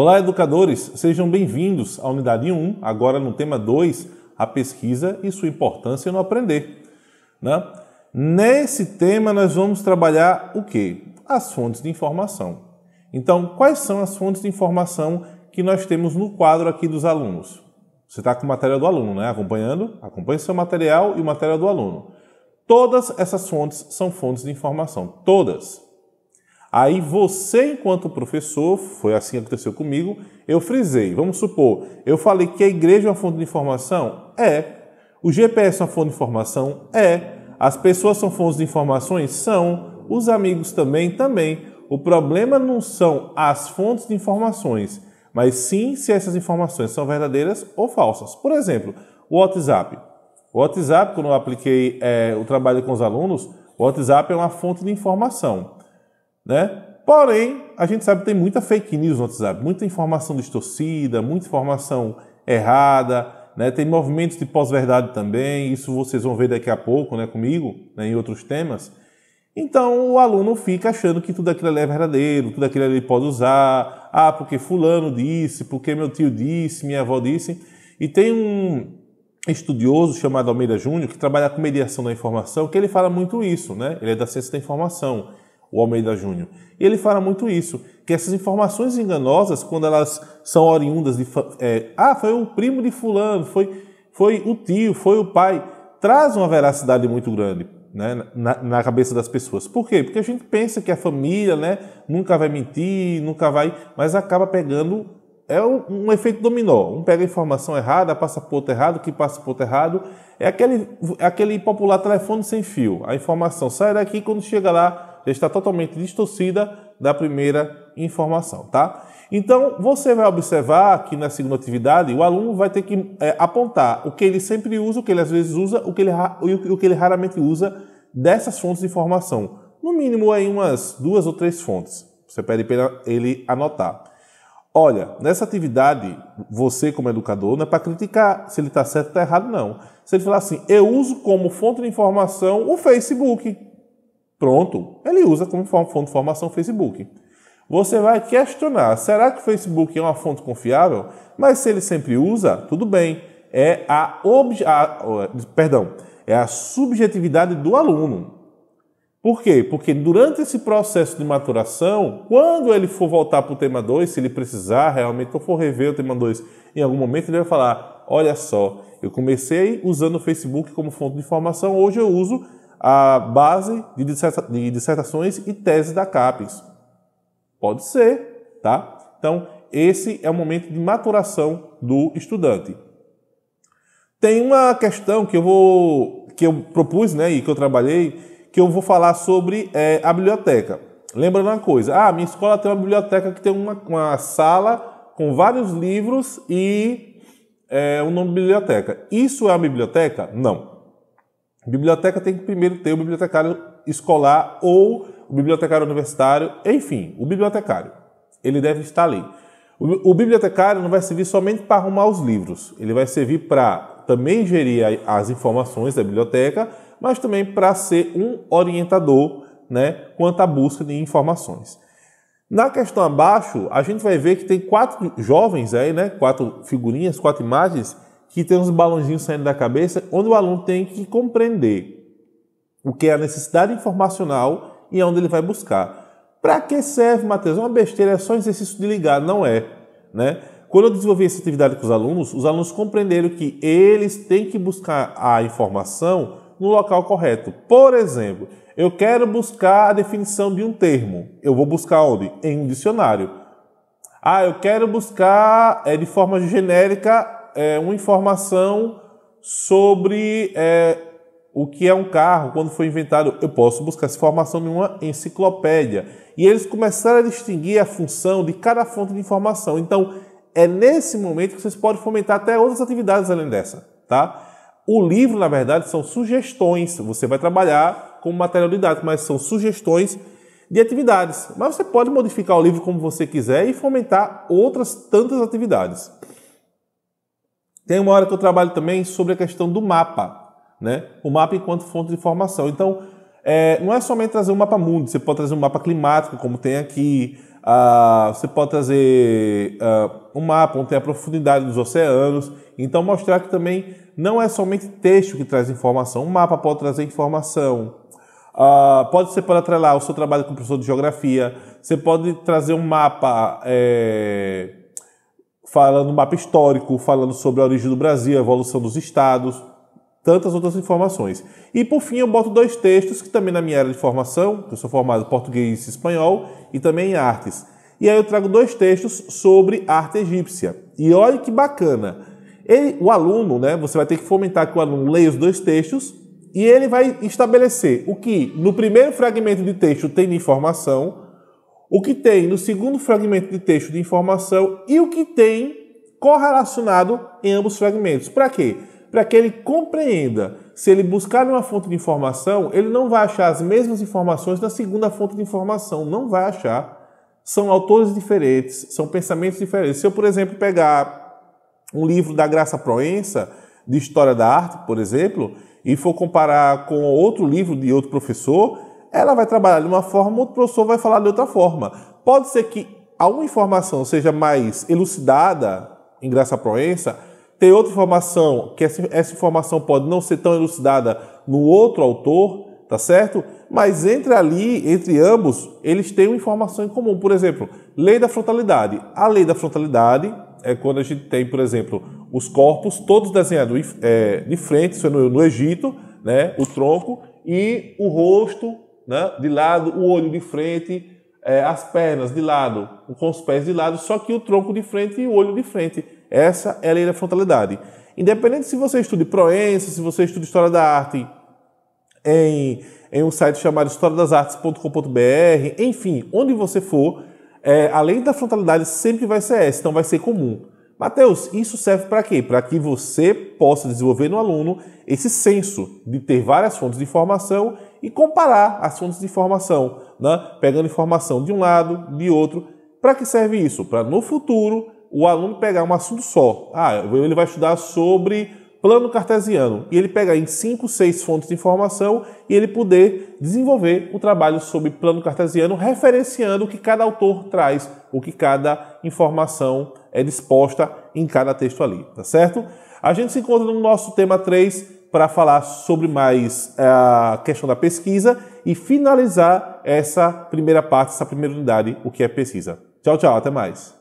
Olá, educadores! Sejam bem-vindos à Unidade 1, agora no tema 2, a pesquisa e sua importância no aprender. Nesse tema, nós vamos trabalhar o quê? As fontes de informação. Então, quais são as fontes de informação que nós temos no quadro aqui dos alunos? Você está com o material do aluno, né? Acompanhando? Acompanhe seu material e o material do aluno. Todas essas fontes são fontes de informação. Todas. Aí você, enquanto professor, foi assim que aconteceu comigo, eu frisei. Vamos supor, eu falei que a igreja é uma fonte de informação? É. O GPS é uma fonte de informação? É. As pessoas são fontes de informações? São. Os amigos também? Também. O problema não são as fontes de informações, mas sim se essas informações são verdadeiras ou falsas. Por exemplo, o WhatsApp. O WhatsApp, quando eu apliquei o trabalho com os alunos, o WhatsApp é uma fonte de informação, né? Porém, a gente sabe que tem muita fake news no WhatsApp, muita informação distorcida, muita informação errada, né? Tem movimentos de pós-verdade também, isso vocês vão ver daqui a pouco, né, comigo, né, em outros temas. Então, o aluno fica achando que tudo aquilo ali é verdadeiro, tudo aquilo ali pode usar, ah, porque fulano disse, porque meu tio disse, minha avó disse. E tem um estudioso chamado Almeida Júnior, que trabalha com mediação da informação, que ele fala muito isso, né? Ele é da ciência da informação, o Almeida Júnior. E ele fala muito isso, que essas informações enganosas, quando elas são oriundas de... foi o primo de fulano, foi o tio, foi o pai, traz uma veracidade muito grande, né, na cabeça das pessoas. Por quê? Porque a gente pensa que a família, né, nunca vai mentir, nunca vai... Mas acaba pegando... É um efeito dominó. Um pega a informação errada, passa para o outro errado, que passa para o outro errado. É aquele popular telefone sem fio. A informação sai daqui, quando chega lá, já está totalmente distorcida da primeira informação, tá? Então, você vai observar que na segunda atividade, o aluno vai ter que apontar o que ele sempre usa, o que ele às vezes usa, o que ele raramente usa dessas fontes de informação. No mínimo, aí umas 2 ou 3 fontes. Você pede para ele anotar. Olha, nessa atividade, você como educador, não é para criticar se ele está certo ou está errado, não. Se ele falar assim, eu uso como fonte de informação o Facebook. Pronto, ele usa como fonte de informação o Facebook. Você vai questionar, será que o Facebook é uma fonte confiável? Mas se ele sempre usa, tudo bem. É a subjetividade do aluno. Por quê? Porque durante esse processo de maturação, quando ele for voltar para o tema 2, se ele precisar realmente, ou for rever o tema 2, em algum momento ele vai falar, olha só, eu comecei usando o Facebook como fonte de informação, hoje eu uso a base de dissertações e teses da CAPES. Pode ser, tá? Então, esse é o momento de maturação do estudante. Tem uma questão que eu propus, né, e que eu trabalhei, que eu vou falar sobre a biblioteca. Lembrando uma coisa, minha escola tem uma biblioteca que tem uma sala com vários livros e o nome biblioteca. Isso é uma biblioteca? Não. Biblioteca tem que primeiro ter o bibliotecário escolar ou o bibliotecário universitário, enfim, o bibliotecário. Ele deve estar ali. O bibliotecário não vai servir somente para arrumar os livros, ele vai servir para também gerir as informações da biblioteca, mas também para ser um orientador, né, quanto à busca de informações. Na questão abaixo, a gente vai ver que tem 4 jovens aí, né, 4 figurinhas, 4 imagens, que tem uns balãozinhos saindo da cabeça, onde o aluno tem que compreender o que é a necessidade informacional e onde ele vai buscar. Para que serve, Matheus? Uma besteira, é só exercício de ligar, não é, né? Quando eu desenvolvi essa atividade com os alunos compreenderam que eles têm que buscar a informação no local correto. Por exemplo, eu quero buscar a definição de um termo. Eu vou buscar onde? Em um dicionário. Eu quero buscar de forma genérica uma informação sobre o que é um carro, quando foi inventado. Eu posso buscar essa informação em uma enciclopédia. E eles começaram a distinguir a função de cada fonte de informação. Então, é nesse momento que vocês podem fomentar até outras atividades além dessa, tá? O livro, na verdade, são sugestões. Você vai trabalhar com material didático, mas são sugestões de atividades. Mas você pode modificar o livro como você quiser e fomentar outras tantas atividades. Tem uma hora que eu trabalho também sobre a questão do mapa, né? O mapa enquanto fonte de informação. Então, não é somente trazer um mapa mundo. Você pode trazer um mapa climático, como tem aqui, você pode trazer um mapa onde tem a profundidade dos oceanos. Então, mostrar que também não é somente texto que traz informação. Um mapa pode trazer informação. Pode ser para atrelar o seu trabalho como professor de geografia. Você pode trazer um mapa falando um mapa histórico, falando sobre a origem do Brasil, a evolução dos estados, tantas outras informações. E, por fim, eu boto dois textos que também na minha área de formação, que eu sou formado em português e espanhol, e também em artes. E aí eu trago dois textos sobre arte egípcia. E olha que bacana! O aluno, né, você vai ter que fomentar que o aluno leia os dois textos e ele vai estabelecer o que no primeiro fragmento de texto tem de informação, o que tem no segundo fragmento de texto de informação e o que tem correlacionado em ambos os fragmentos. Para quê? Para que ele compreenda. Se ele buscar uma fonte de informação, ele não vai achar as mesmas informações na segunda fonte de informação. Não vai achar. São autores diferentes, são pensamentos diferentes. Se eu, por exemplo, pegar um livro da Graça Proença, de História da Arte, por exemplo, e for comparar com outro livro de outro professor, ela vai trabalhar de uma forma, outro professor vai falar de outra forma. Pode ser que alguma informação seja mais elucidada em Graça Proença, tem outra informação, que essa informação pode não ser tão elucidada no outro autor, tá certo? Mas entre ambos, eles têm uma informação em comum. Por exemplo, lei da frontalidade. A lei da frontalidade é quando a gente tem, por exemplo, os corpos todos desenhados de frente, isso é no Egito, né? O tronco e o rosto, né? De lado, o olho de frente, as pernas de lado, com os pés de lado, só que o tronco de frente e o olho de frente. Essa é a lei da frontalidade. Independente se você estude Proença, se você estuda História da Arte em um site chamado historiadasartes.com.br, enfim, onde você for, a lei da frontalidade sempre vai ser essa, então vai ser comum. Matheus, isso serve para quê? Para que você possa desenvolver no aluno esse senso de ter várias fontes de informação e comparar as fontes de informação, né? Pegando informação de um lado, de outro. Para que serve isso? Para no futuro o aluno pegar um assunto só. Ele vai estudar sobre plano cartesiano. E ele pegar em 5, 6 fontes de informação e ele poder desenvolver o trabalho sobre plano cartesiano, referenciando o que cada autor traz, o que cada informação é disposta em cada texto ali, tá certo? A gente se encontra no nosso tema 3 para falar sobre mais a questão da pesquisa e finalizar essa primeira parte, essa primeira unidade, o que é pesquisa. Tchau, tchau, até mais.